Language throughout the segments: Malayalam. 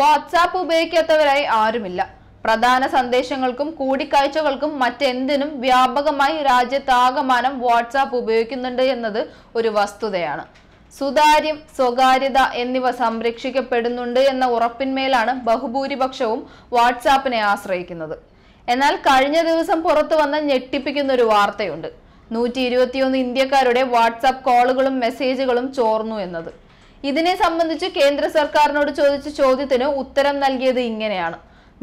വാട്സാപ്പ് ഉപയോഗിക്കാത്തവരായി ആരുമില്ല. പ്രധാന സന്ദേശങ്ങൾക്കും കൂടിക്കാഴ്ചകൾക്കും മറ്റെന്തിനും വ്യാപകമായി രാജ്യത്താകമാനം വാട്സാപ്പ് ഉപയോഗിക്കുന്നുണ്ട് എന്നത് ഒരു വസ്തുതയാണ്. സുതാര്യം, സ്വകാര്യത എന്നിവ സംരക്ഷിക്കപ്പെടുന്നുണ്ട് എന്ന ഉറപ്പിന്മേലാണ് ബഹുഭൂരിപക്ഷവും വാട്സാപ്പിനെ ആശ്രയിക്കുന്നത്. എന്നാൽ കഴിഞ്ഞ ദിവസം പുറത്തു വന്ന ഞെട്ടിപ്പിക്കുന്ന ഒരു വാർത്തയുണ്ട്. 121 ഇന്ത്യക്കാരുടെ വാട്സാപ്പ് കോളുകളും മെസ്സേജുകളും ചോർന്നു എന്നത്. ഇതിനെ സംബന്ധിച്ച് കേന്ദ്ര സർക്കാരിനോട് ചോദിച്ച ചോദ്യത്തിന് ഉത്തരം നൽകിയത് ഇങ്ങനെയാണ്.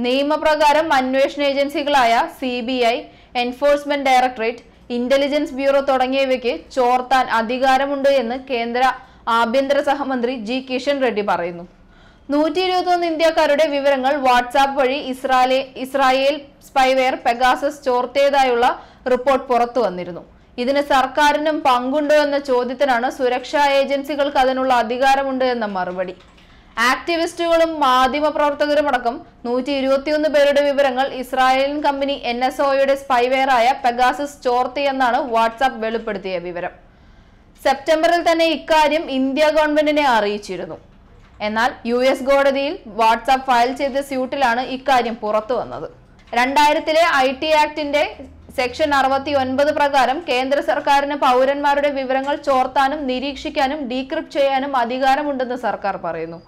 നിയമപ്രകാരം അന്വേഷണ ഏജൻസികളായ CBI, enforcement directorate, intelligence bureau തുടങ്ങിയവയ്ക്ക് ചോർത്താൻ അധികാരമുണ്ട് എന്ന് കേന്ദ്ര ആഭ്യന്തര സഹമന്ത്രി G. Kishan റെഡ്ഡി പറയുന്നു. 121 ഇന്ത്യക്കാരുടെ വിവരങ്ങൾ വാട്സാപ്പ് വഴി ഇസ്രായേൽ സ്പൈവെയർ പെഗാസസ് ചോർത്തിയതായുള്ള റിപ്പോർട്ട് പുറത്തു വന്നിരുന്നു. ഇതിന് സർക്കാരിനും പങ്കുണ്ടോ എന്ന ചോദ്യത്തിനാണ് സുരക്ഷാ ഏജൻസികൾക്ക് അതിനുള്ള അധികാരമുണ്ട് എന്ന മറുപടി. ആക്ടിവിസ്റ്റുകളും മാധ്യമപ്രവർത്തകരും അടക്കം 121 പേരുടെ വിവരങ്ങൾ ഇസ്രായേലിയൻ കമ്പനി NSOയുടെ സ്പൈവെയറായ പെഗാസസ് ചോർത്തിയെന്നാണ് വാട്സാപ്പ് വെളിപ്പെടുത്തിയ വിവരം. സെപ്റ്റംബറിൽ തന്നെ ഇക്കാര്യം ഇന്ത്യ ഗവൺമെന്റിനെ അറിയിച്ചിരുന്നു. എന്നാൽ US കോടതിയിൽ വാട്സാപ്പ് ഫയൽ ചെയ്ത സ്യൂട്ടിലാണ് ഇക്കാര്യം പുറത്തു വന്നത്. 2000-ലെ IT Act-ന്റെ സെക്ഷൻ 69 പ്രകാരം കേന്ദ്ര സർക്കാരിന് പൗരന്മാരുടെ വിവരങ്ങൾ ചോർത്താനും നിരീക്ഷിക്കാനും ഡീക്രിപ്റ്റ് ചെയ്യാനും അധികാരമുണ്ടെന്ന് സർക്കാർ പറയുന്നു.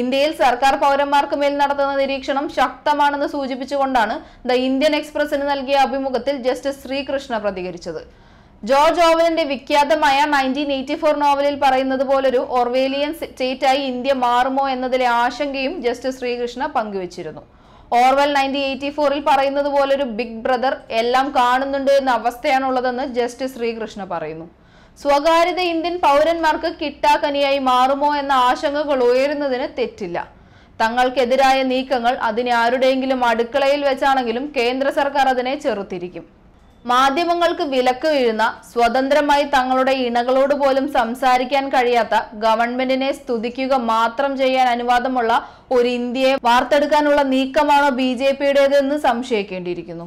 ഇന്ത്യയിൽ സർക്കാർ പൗരന്മാർക്ക് മേൽ നടത്തുന്ന നിരീക്ഷണം ശക്തമാണെന്ന് സൂചിപ്പിച്ചുകൊണ്ടാണ് ദ ഇന്ത്യൻ എക്സ്പ്രസിന് നൽകിയ അഭിമുഖത്തിൽ ജസ്റ്റിസ് ശ്രീകൃഷ്ണ പ്രതികരിച്ചത്. ജോർജ് ഓർവെലിന്റെ വിഖ്യാതമായ 1984 നോവലിൽ പറയുന്നത് പോലൊരു ഓർവേലിയൻ സ്റ്റേറ്റായി ഇന്ത്യ മാറുമോ എന്നതിലെ ആശങ്കയും ജസ്റ്റിസ് ശ്രീകൃഷ്ണ പങ്കുവച്ചിരുന്നു. ഓർവെൽ 1984-ൽ പറയുന്നത് പോലൊരു ബിഗ് ബ്രദർ എല്ലാം കാണുന്നുണ്ട് എന്ന അവസ്ഥയാണുള്ളതെന്ന് ജസ്റ്റിസ് ശ്രീകൃഷ്ണ പറയുന്നു. സ്വകാര്യത ഇന്ത്യൻ പൗരന്മാർക്ക് കിട്ടാക്കനിയായി മാറുമോ എന്ന ആശങ്കകൾ ഉയരുന്നതിന് തെറ്റില്ല. തങ്ങൾക്കെതിരായ നീക്കങ്ങൾ അതിനെ ആരുടെയെങ്കിലും അടുക്കളയിൽ വെച്ചാണെങ്കിലും കേന്ദ്ര സർക്കാർ അതിനെ ചെറുത്തിരിക്കും. മാധ്യമങ്ങൾക്ക് വിലക്ക് വീഴുന്ന, സ്വതന്ത്രമായി തങ്ങളുടെ ഇണകളോട് പോലും സംസാരിക്കാൻ കഴിയാത്ത, ഗവൺമെന്റിനെ സ്തുതിക്കുക മാത്രം ചെയ്യാൻ അനുവാദമുള്ള ഒരു ഇന്ത്യയെ വാർത്തെടുക്കാനുള്ള നീക്കമാണോ BJP-യുടേതെന്ന് സംശയിക്കേണ്ടിയിരിക്കുന്നു.